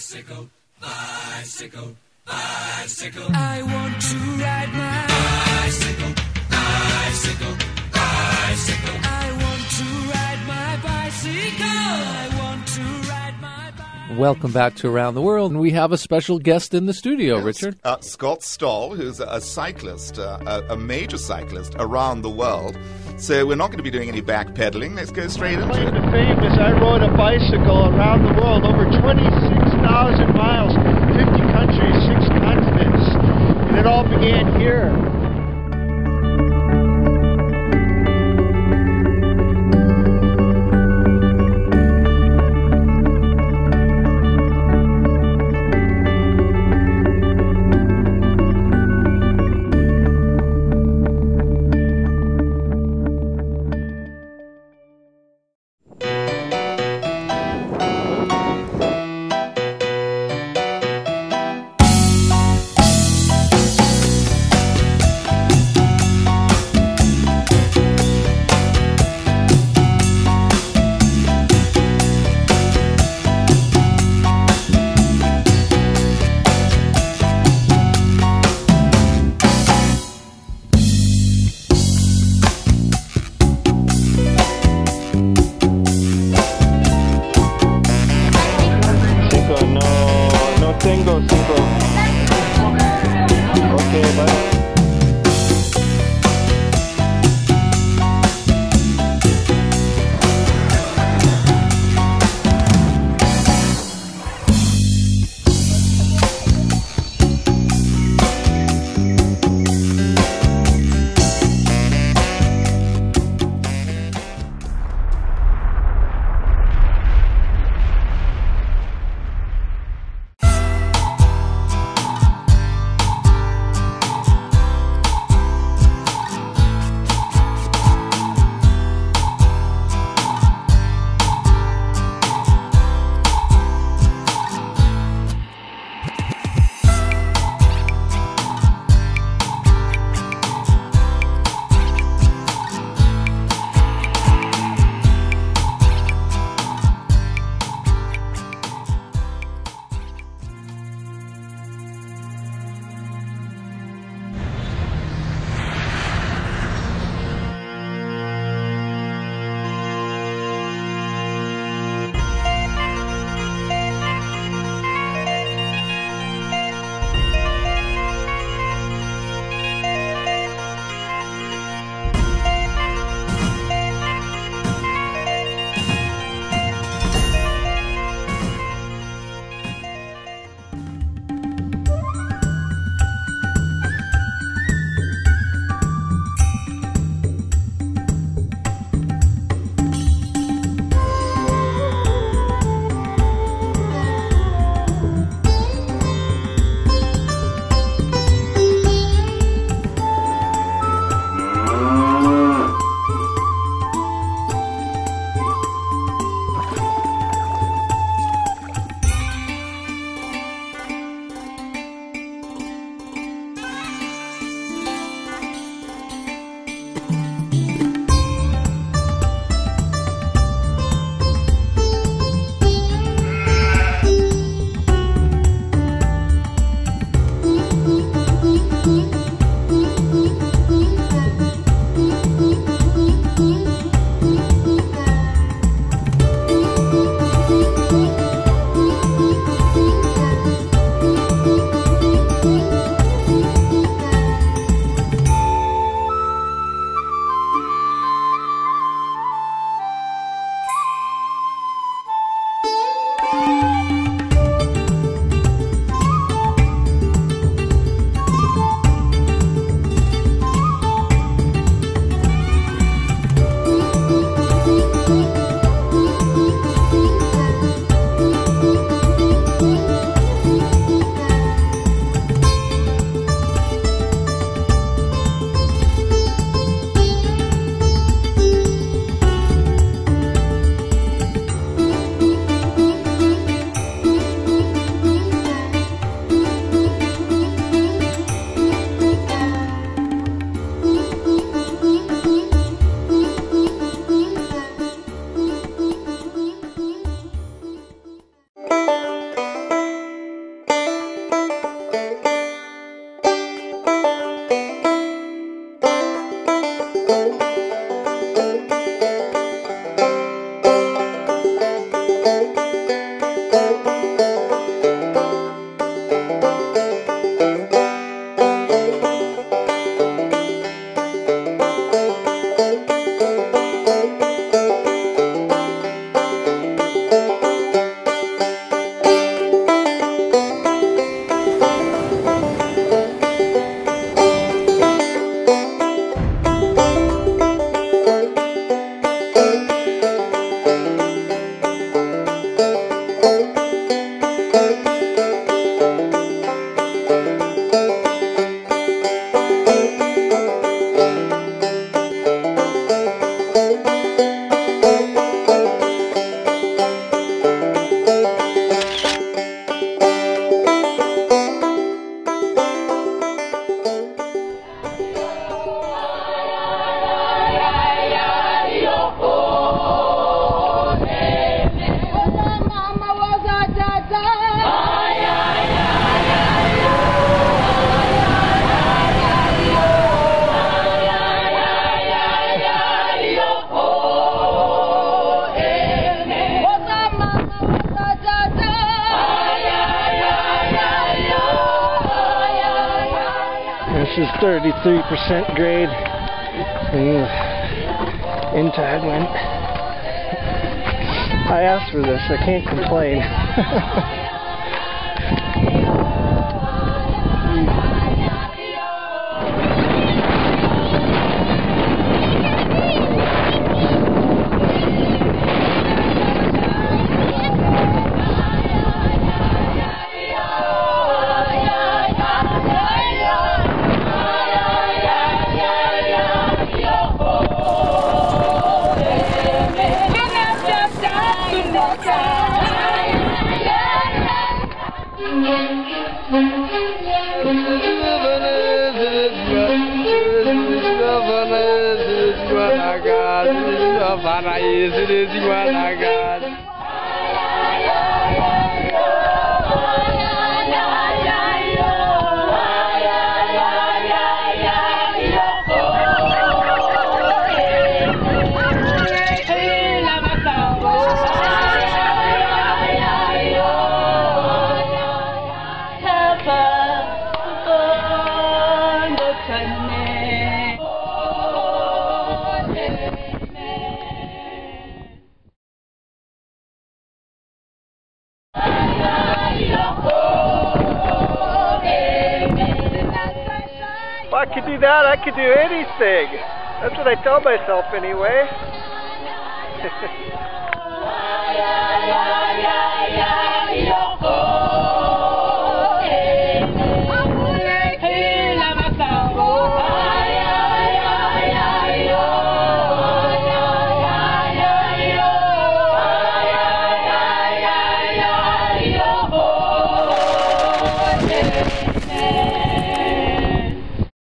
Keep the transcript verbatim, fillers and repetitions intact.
Bicycle, bicycle, bicycle. I want to ride my bicycle, bicycle, bicycle. I want to ride my bicycle. I want to ride my bicycle. Welcome back to Around the World, and we have a special guest in the studio, yes, Richard. Uh, Scott Stoll, who's a cyclist, uh, a major cyclist around the world. So we're not going to be doing any backpedaling. Let's go straight into it. My claim to fame is I rode a bicycle around the world, over twenty-six thousand miles, fifty countries, six continents. And it all began here. is thirty-three percent grade, and the inside went. I asked for this, I can't complain. Yes, it is what I got. I could do that, I could do anything. That's what I tell myself anyway.